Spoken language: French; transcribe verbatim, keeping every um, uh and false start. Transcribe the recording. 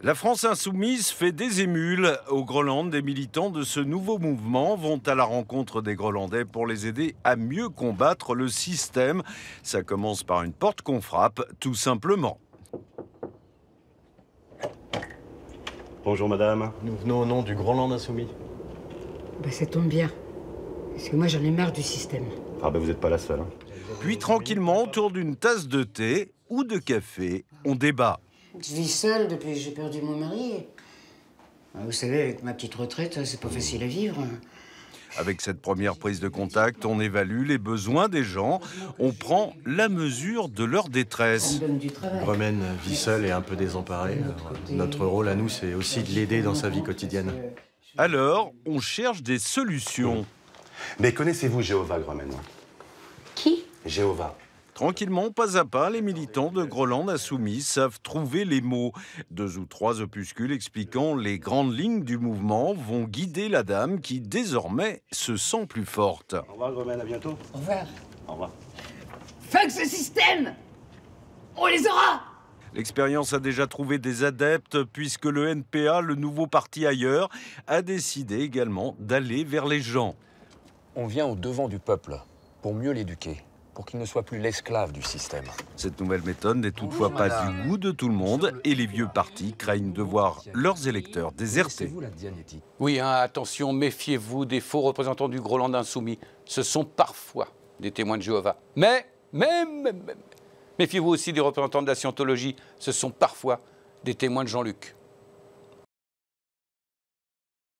La France insoumise fait des émules. Au Groland, des militants de ce nouveau mouvement vont à la rencontre des Grolandais pour les aider à mieux combattre le système. Ça commence par une porte qu'on frappe, tout simplement. Bonjour madame, nous venons au nom du Groland insoumis. Bah, ça tombe bien, parce que moi j'en ai marre du système. Ah ben vous n'êtes pas la seule. Hein. Puis tranquillement, autour d'une tasse de thé ou de café, on débat. Je vis seule depuis que j'ai perdu mon mari. Vous savez, avec ma petite retraite, c'est pas facile à vivre. Avec cette première prise de contact, on évalue les besoins des gens. On prend la mesure de leur détresse. Romaine vit seule et un peu désemparée. Notre rôle à nous, c'est aussi de l'aider dans sa vie quotidienne. Alors, on cherche des solutions. Mais connaissez-vous Jéhovah, Romaine? Qui? Jéhovah. Tranquillement, pas à pas, les militants de Groland insoumis savent trouver les mots. Deux ou trois opuscules expliquant les grandes lignes du mouvement vont guider la dame qui, désormais, se sent plus forte. Au revoir, Romaine, à bientôt. Au revoir. Au revoir. Fuck ce système! On les aura! L'expérience a déjà trouvé des adeptes puisque le N P A, le Nouveau Parti Ailleurs, a décidé également d'aller vers les gens. On vient au devant du peuple pour mieux l'éduquer, pour qu'il ne soit plus l'esclave du système. Cette nouvelle méthode n'est toutefois pas madame. du goût de tout le monde et les vieux partis craignent de voir leurs électeurs désertés. Oui, hein, attention, méfiez-vous des faux représentants du Groland insoumis. Ce sont parfois des témoins de Jéhovah. Mais, mais, mais, mais méfiez-vous aussi des représentants de la scientologie. Ce sont parfois des témoins de Jean-Luc.